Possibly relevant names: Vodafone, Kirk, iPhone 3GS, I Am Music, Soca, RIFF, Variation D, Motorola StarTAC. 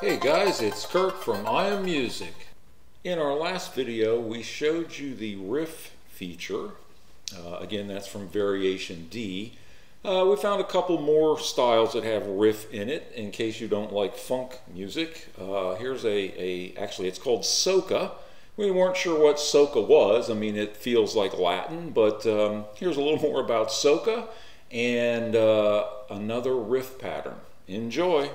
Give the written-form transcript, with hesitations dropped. Hey guys, it's Kirk from I Am Music. In our last video, we showed you the riff feature. Again, that's from Variation D. We found a couple more styles that have riff in it, in case you don't like funk music. Here's actually it's called Soca. We weren't sure what Soca was. I mean, it feels like Latin, but here's a little more about Soca and another riff pattern. Enjoy.